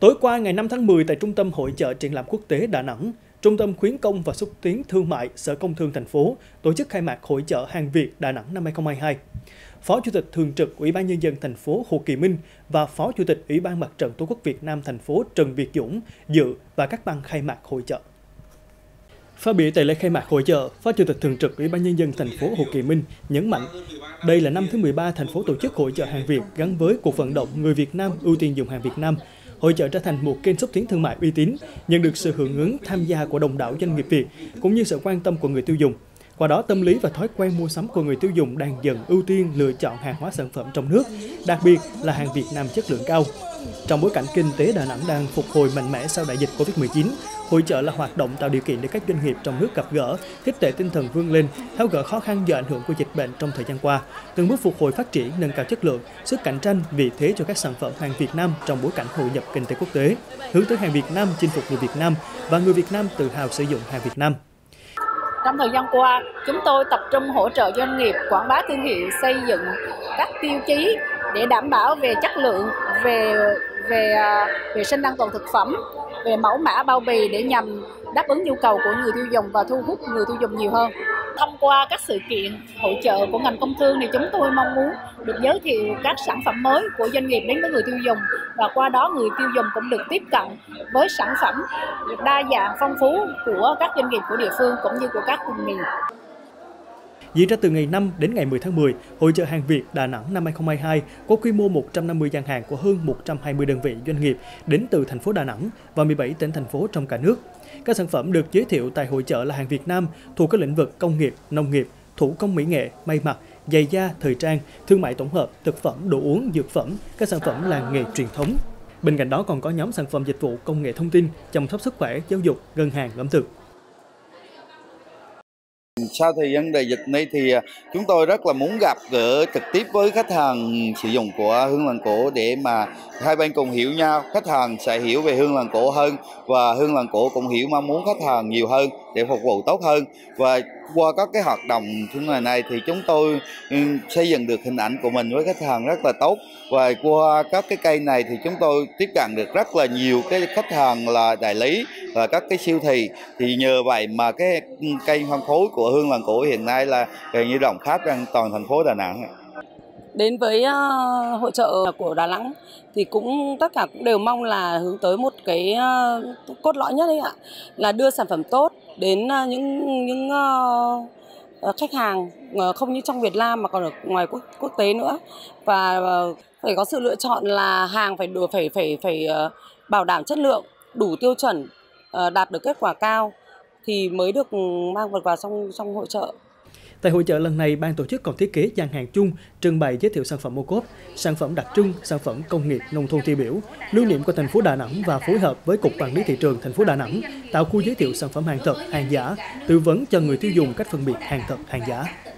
Tối qua ngày 5 tháng 10 tại Trung tâm Hội chợ Triển lãm Quốc tế Đà Nẵng, Trung tâm Khuyến công và Xúc tiến Thương mại Sở Công Thương thành phố tổ chức khai mạc Hội chợ hàng Việt Đà Nẵng năm 2022. Phó Chủ tịch Thường trực Ủy ban Nhân dân thành phố Hồ Kỳ Minh và Phó Chủ tịch Ủy ban Mặt trận Tổ quốc Việt Nam thành phố Trần Việt Dũng dự và các ban khai mạc hội chợ. Phát biểu tại lễ khai mạc hội chợ, Phó Chủ tịch Thường trực Ủy ban Nhân dân thành phố Hồ Kỳ Minh nhấn mạnh, đây là năm thứ 13 thành phố tổ chức hội chợ hàng Việt gắn với cuộc vận động người Việt Nam ưu tiên dùng hàng Việt Nam. Hội chợ trở thành một kênh xúc tiến thương mại uy tín, nhận được sự hưởng ứng tham gia của đông đảo doanh nghiệp Việt cũng như sự quan tâm của người tiêu dùng. Qua đó, tâm lý và thói quen mua sắm của người tiêu dùng đang dần ưu tiên lựa chọn hàng hóa sản phẩm trong nước, đặc biệt là hàng Việt Nam chất lượng cao. Trong bối cảnh kinh tế Đà Nẵng đang phục hồi mạnh mẽ sau đại dịch Covid-19, hội chợ là hoạt động tạo điều kiện để các doanh nghiệp trong nước gặp gỡ, khích lệ tinh thần vươn lên, tháo gỡ khó khăn do ảnh hưởng của dịch bệnh trong thời gian qua, từng bước phục hồi phát triển, nâng cao chất lượng, sức cạnh tranh, vị thế cho các sản phẩm hàng Việt Nam trong bối cảnh hội nhập kinh tế quốc tế, hướng tới hàng Việt Nam, chinh phục người Việt Nam và người Việt Nam tự hào sử dụng hàng Việt Nam. Trong thời gian qua, chúng tôi tập trung hỗ trợ doanh nghiệp quảng bá thương hiệu, xây dựng các tiêu chí để đảm bảo về chất lượng, về vệ sinh an toàn thực phẩm, về mẫu mã bao bì để nhằm đáp ứng nhu cầu của người tiêu dùng và thu hút người tiêu dùng nhiều hơn. Thông qua các sự kiện hội chợ của ngành công thương thì chúng tôi mong muốn được giới thiệu các sản phẩm mới của doanh nghiệp đến với người tiêu dùng, và qua đó người tiêu dùng cũng được tiếp cận với sản phẩm đa dạng phong phú của các doanh nghiệp của địa phương cũng như của các vùng miền. Diễn ra từ ngày 5 đến ngày 10 tháng 10, Hội chợ hàng Việt Đà Nẵng năm 2022 có quy mô 150 gian hàng của hơn 120 đơn vị doanh nghiệp đến từ thành phố Đà Nẵng và 17 tỉnh thành phố trong cả nước. Các sản phẩm được giới thiệu tại hội chợ là hàng Việt Nam thuộc các lĩnh vực công nghiệp, nông nghiệp, thủ công mỹ nghệ, may mặc, giày da, thời trang, thương mại tổng hợp, thực phẩm, đồ uống, dược phẩm, các sản phẩm làng nghề truyền thống. Bên cạnh đó còn có nhóm sản phẩm dịch vụ công nghệ thông tin, chăm sóc sức khỏe, giáo dục, ngân hàng, ẩm thực. Sau thời gian đại dịch này thì chúng tôi rất là muốn gặp gỡ trực tiếp với khách hàng sử dụng của Hương Làng Cổ để mà hai bên cùng hiểu nhau, khách hàng sẽ hiểu về Hương Làng Cổ hơn và Hương Làng Cổ cũng hiểu mong muốn khách hàng nhiều hơn để phục vụ tốt hơn. Và qua các cái hoạt động như ngày này thì chúng tôi xây dựng được hình ảnh của mình với khách hàng rất là tốt, và qua các cái cây này thì chúng tôi tiếp cận được rất là nhiều cái khách hàng là đại lý và các cái siêu thị, thì nhờ vậy mà cái kênh phân phối của Hương Làng Cổ hiện nay là gần như rộng khắp trong toàn thành phố Đà Nẵng. Đến với hội chợ của Đà Nẵng thì cũng tất cả cũng đều mong là hướng tới một cái cốt lõi nhất đấy ạ, là đưa sản phẩm tốt đến những khách hàng không như trong Việt Nam mà còn ở ngoài quốc tế nữa, và phải có sự lựa chọn là hàng phải bảo đảm chất lượng, đủ tiêu chuẩn, đạt được kết quả cao thì mới được mang vật vào trong hội chợ. Tại hội chợ lần này, ban tổ chức còn thiết kế gian hàng chung, trưng bày giới thiệu sản phẩm ô cốp, sản phẩm đặc trưng, sản phẩm công nghiệp nông thôn tiêu biểu, lưu niệm của thành phố Đà Nẵng, và phối hợp với Cục Quản lý Thị trường thành phố Đà Nẵng tạo khu giới thiệu sản phẩm hàng thật, hàng giả, tư vấn cho người tiêu dùng cách phân biệt hàng thật, hàng giả.